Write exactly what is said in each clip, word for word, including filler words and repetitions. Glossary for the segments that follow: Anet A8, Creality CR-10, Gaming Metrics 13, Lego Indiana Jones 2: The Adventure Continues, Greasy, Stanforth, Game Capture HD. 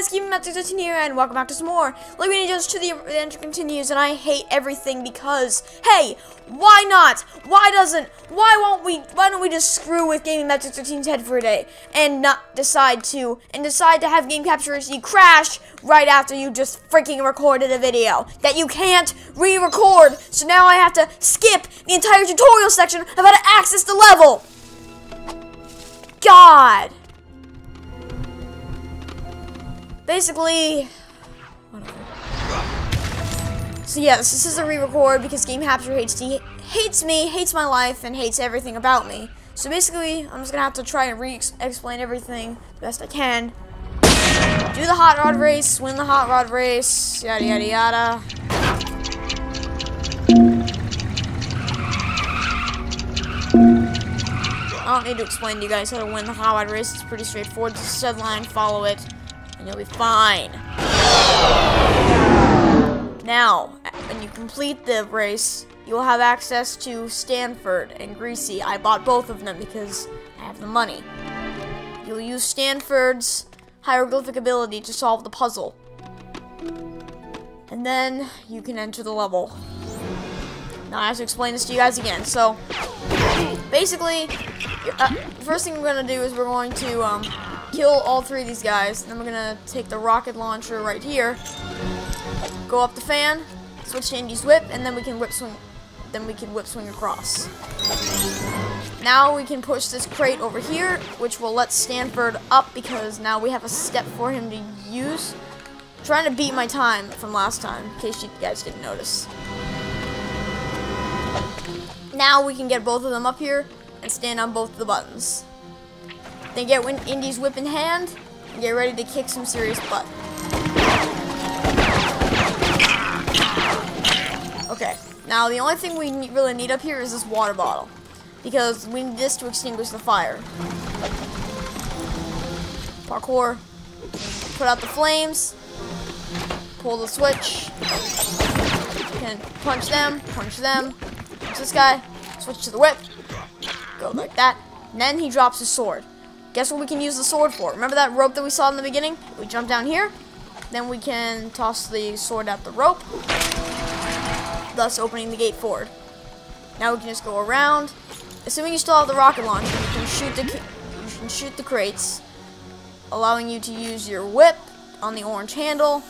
guys, Gaming Metrics thirteen here, and welcome back to some more. Like we need to the adventure continues, and I hate everything because, hey, why not? Why doesn't? Why won't we? Why don't we just screw with Gaming Metrics thirteen's head for a day and not decide to and decide to have Game Capture H D crash right after you just freaking recorded a video that you can't re-record? So now I have to skip the entire tutorial section of how to access the level. God. Basically, whatever. So yeah, this is a re-record because Game Capture H D hates me, hates my life, and hates everything about me. So basically, I'm just gonna have to try and re-explain everything the best I can. Do the hot rod race, win the hot rod race, yada yada yada. I don't need to explain to you guys how to win the hot rod race. It's pretty straightforward. Just set line, follow it, and you'll be fine. Now, when you complete the race, you'll have access to Stanforth and Greasy. I bought both of them because I have the money. You'll use Stanforth's hieroglyphic ability to solve the puzzle. And then you can enter the level. Now I have to explain this to you guys again. So, basically, uh, the first thing we're gonna do is we're going to, um, kill all three of these guys, and then we're gonna take the rocket launcher right here, go up the fan, switch to Andy's whip, and then we can whip swing. Then we can whip swing across. Now we can push this crate over here, which will let Stanforth up because now we have a step for him to use. I'm trying to beat my time from last time, in case you guys didn't notice. Now we can get both of them up here and stand on both of the buttons. Then get Indy's whip in hand, and get ready to kick some serious butt. Okay, now the only thing we really need up here is this water bottle, because we need this to extinguish the fire. Parkour, put out the flames, pull the switch, and punch them, punch them, punch this guy, switch to the whip, go like that, and then he drops his sword. Guess what we can use the sword for? Remember that rope that we saw in the beginning? We jump down here, then we can toss the sword at the rope, thus opening the gate forward. Now we can just go around. Assuming you still have the rocket launcher, you can shoot the, you can shoot the crates, allowing you to use your whip on the orange handle.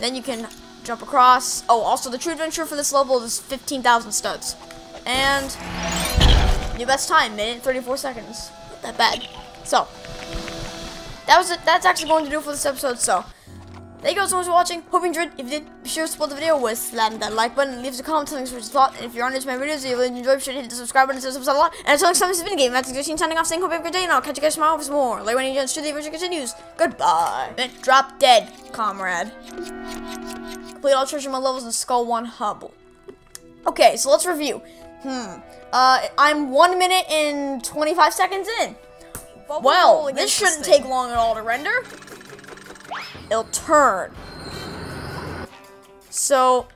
Then you can jump across. Oh, also the true adventure for this level is fifteen thousand studs. And your best time, minute and thirty-four seconds. That bad. So that was it. That's actually going to do it for this episode. So thank you guys so much for watching. Hope you enjoyed. If you did, be sure to support the video with slamming that like button, leave us a comment telling us what you thought. And if you're on into my videos, if you really enjoyed, be sure to hit the subscribe button. It says a lot. And until next time, this has been Game Metrics thirteen signing off, saying hope you have a good day, and I'll catch you guys tomorrow for some more. Like when you done, should the adventure continues. Goodbye. Drop dead, comrade. Complete all treasure mode levels in Skull One Hubble. Okay, so let's review. Hmm. Uh, I'm one minute and twenty-five seconds in. Bubble well, this shouldn't this take long at all to render. It'll turn. So,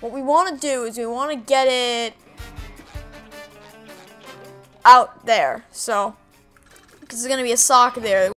what we want to do is we want to get it out there. So, because there's gonna be a sock there.